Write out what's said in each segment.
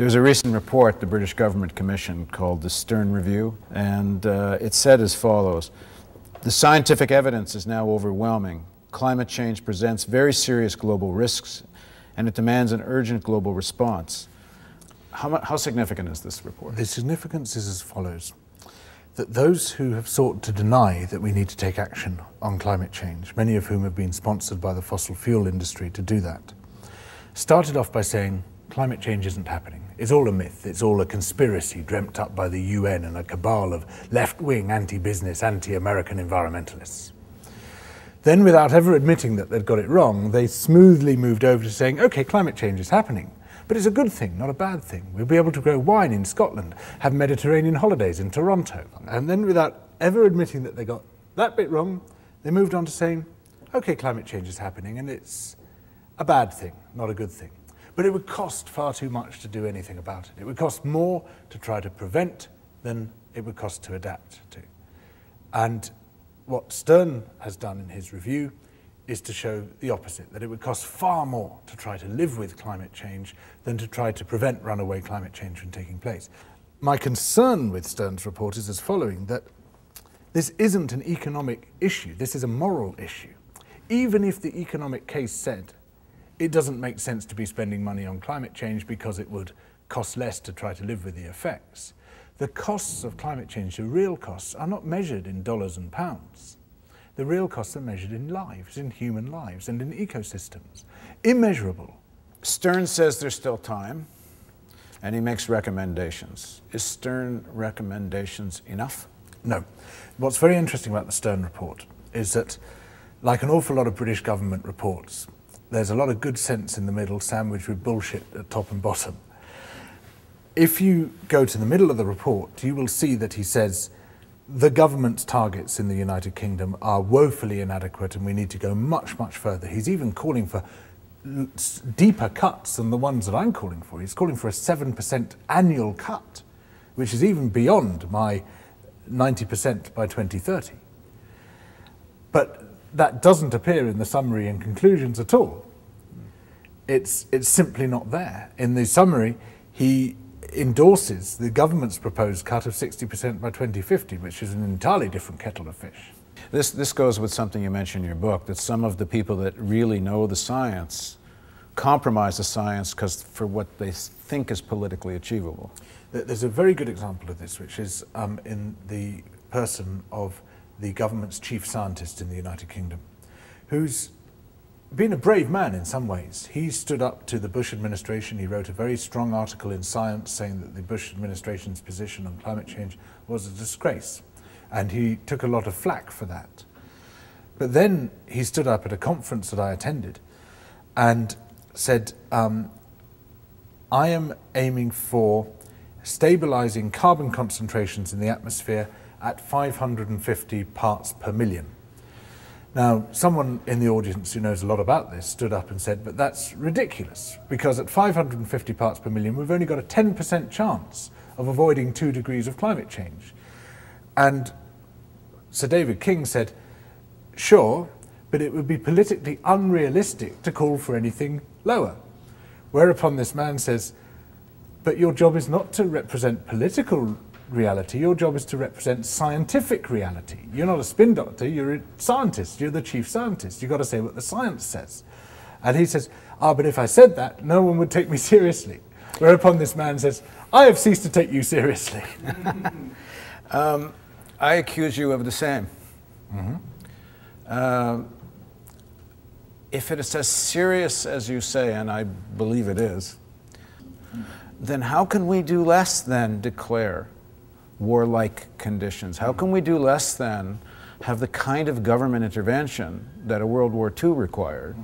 There's a recent report the British government commissioned called the Stern Review, and it said as follows: the scientific evidence is now overwhelming. Climate change presents very serious global risks, and it demands an urgent global response. How significant is this report? The significance is as follows: that those who have sought to deny that we need to take action on climate change, many of whom have been sponsored by the fossil fuel industry to do that, started off by saying climate change isn't happening. It's all a myth. It's all a conspiracy dreamt up by the UN and a cabal of left-wing, anti-business, anti-American environmentalists. Then, without ever admitting that they'd got it wrong, they smoothly moved over to saying, okay, climate change is happening, but it's a good thing, not a bad thing. We'll be able to grow wine in Scotland, have Mediterranean holidays in Toronto. And then, without ever admitting that they got that bit wrong, they moved on to saying, okay, climate change is happening, and it's a bad thing, not a good thing. But it would cost far too much to do anything about it. It would cost more to try to prevent than it would cost to adapt to. And what Stern has done in his review is to show the opposite, that it would cost far more to try to live with climate change than to try to prevent runaway climate change from taking place. My concern with Stern's report is as following: that this isn't an economic issue, this is a moral issue. Even if the economic case said it doesn't make sense to be spending money on climate change because it would cost less to try to live with the effects, the costs of climate change, the real costs, are not measured in dollars and pounds. The real costs are measured in lives, in human lives, and in ecosystems. Immeasurable. Stern says there's still time, and he makes recommendations. Is Stern recommendations enough? No. What's very interesting about the Stern report is that, like an awful lot of British government reports, there's a lot of good sense in the middle, sandwiched with bullshit at top and bottom. If you go to the middle of the report, you will see that he says the government's targets in the United Kingdom are woefully inadequate and we need to go much, much further. He's even calling for deeper cuts than the ones that I'm calling for. He's calling for a 7% annual cut, which is even beyond my 90% by 2030. But that doesn't appear in the summary and conclusions at all. It's simply not there. In the summary, he endorses the government's proposed cut of 60% by 2050, which is an entirely different kettle of fish. This goes with something you mentioned in your book, that some of the people that really know the science compromise the science for what they think is politically achievable. There's a very good example of this, which is in the person of the government's chief scientist in the United Kingdom, who's been a brave man in some ways. He stood up to the Bush administration. He wrote a very strong article in Science saying that the Bush administration's position on climate change was a disgrace, and he took a lot of flack for that. But then he stood up at a conference that I attended and said, I am aiming for stabilizing carbon concentrations in the atmosphere at 550 parts per million. Now, someone in the audience who knows a lot about this stood up and said, but that's ridiculous, because at 550 parts per million, we've only got a 10% chance of avoiding 2 degrees of climate change. And Sir David King said, sure, but it would be politically unrealistic to call for anything lower. Whereupon this man says, but your job is not to represent political reality, your job is to represent scientific reality. You're not a spin doctor, you're a scientist, you're the chief scientist, you've got to say what the science says. And he says, ah, but if I said that, no one would take me seriously. Whereupon this man says, I have ceased to take you seriously. I accuse you of the same. Mm-hmm. If it is as serious as you say, and I believe it is, then how can we do less than declare warlike conditions? How can we do less than have the kind of government intervention that a World War II required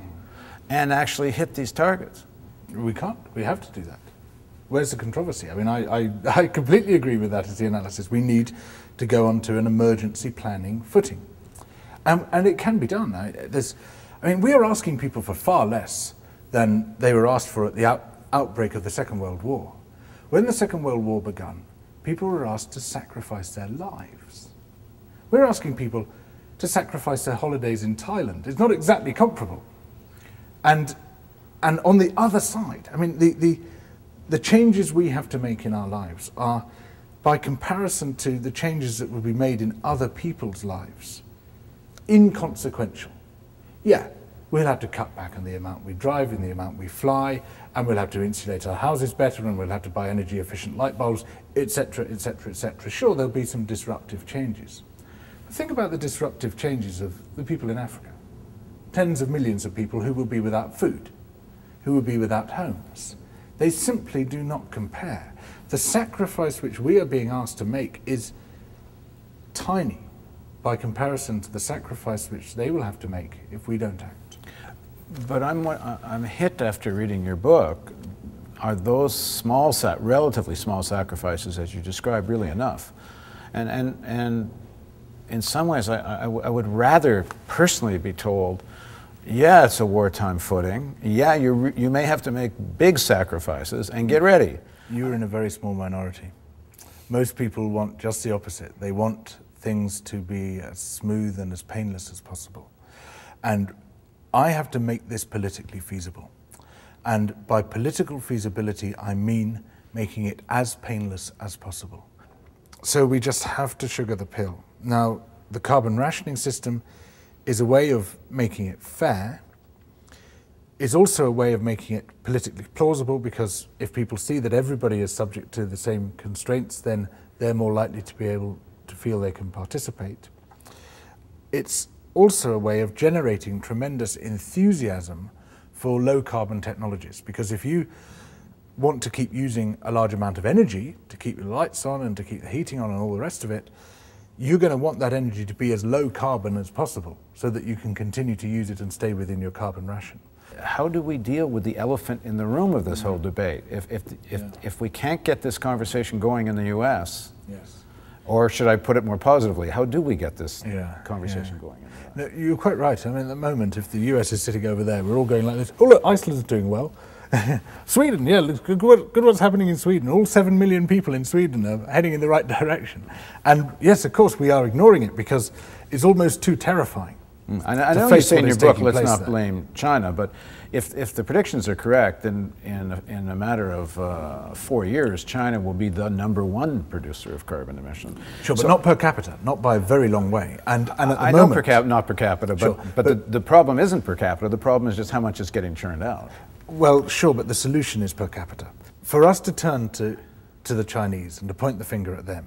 and actually hit these targets? We can't. We have to do that. Where's the controversy? I mean, I completely agree with that as the analysis. We need to go onto an emergency planning footing. And it can be done. We are asking people for far less than they were asked for at the outbreak of the Second World War. When the Second World War began, people were asked to sacrifice their lives. We're asking people to sacrifice their holidays in Thailand. It's not exactly comparable. And on the other side, I mean, the the changes we have to make in our lives are, by comparison to the changes that would be made in other people's lives, inconsequential. Yeah, we'll have to cut back on the amount we drive and the amount we fly, and we'll have to insulate our houses better, and we'll have to buy energy-efficient light bulbs, etc., etc., etc. Sure, there'll be some disruptive changes. But think about the disruptive changes of the people in Africa. Tens of millions of people who will be without food, who will be without homes. They simply do not compare. The sacrifice which we are being asked to make is tiny by comparison to the sacrifice which they will have to make if we don't act. But I'm hit after reading your book. Are those small, relatively small sacrifices, as you describe, really enough? And in some ways, I would rather personally be told, yeah, it's a wartime footing. Yeah, you may have to make big sacrifices, and get ready. You're in a very small minority. Most people want just the opposite. They want things to be as smooth and as painless as possible. And I have to make this politically feasible. And by political feasibility, I mean making it as painless as possible. So we just have to sugar the pill. Now, the carbon rationing system is a way of making it fair. It's also a way of making it politically plausible, because if people see that everybody is subject to the same constraints, then they're more likely to be able to feel they can participate. It's also a way of generating tremendous enthusiasm for low carbon technologies, because if you want to keep using a large amount of energy to keep the lights on and to keep the heating on and all the rest of it, you're going to want that energy to be as low carbon as possible so that you can continue to use it and stay within your carbon ration. How do we deal with the elephant in the room of this whole debate? If we can't get this conversation going in the US, yes. Or should I put it more positively, how do we get this conversation going in the US? No, you're quite right. I mean, at the moment, if the US is sitting over there, we're all going like this. Oh, look, Iceland's doing well. Sweden, yeah, good what's happening in Sweden. All 7 million people in Sweden are heading in the right direction. And yes, of course, we are ignoring it because it's almost too terrifying. I know you say in your book, let's not blame China, but if the predictions are correct, then in a matter of 4 years, China will be the #1 producer of carbon emissions. Sure, but not per capita, not by a very long way. And at the moment, not per capita, but the problem isn't per capita, the problem is just how much is getting churned out. Well, sure, but the solution is per capita. For us to turn to the Chinese and to point the finger at them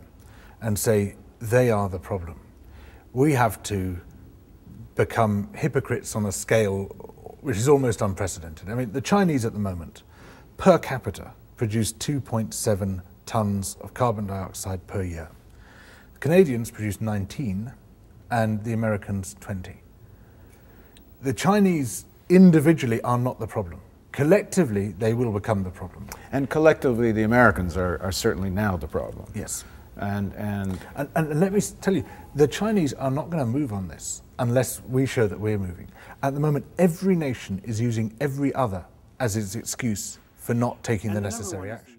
and say they are the problem, we have to become hypocrites on a scale which is almost unprecedented. I mean, the Chinese at the moment, per capita, produce 2.7 tons of carbon dioxide per year. The Canadians produce 19 and the Americans 20. The Chinese individually are not the problem. Collectively, they will become the problem. And collectively, the Americans are certainly now the problem. Yes. And let me tell you, the Chinese are not going to move on this unless we show that we're moving. At the moment, every nation is using every other as its excuse for not taking the necessary action.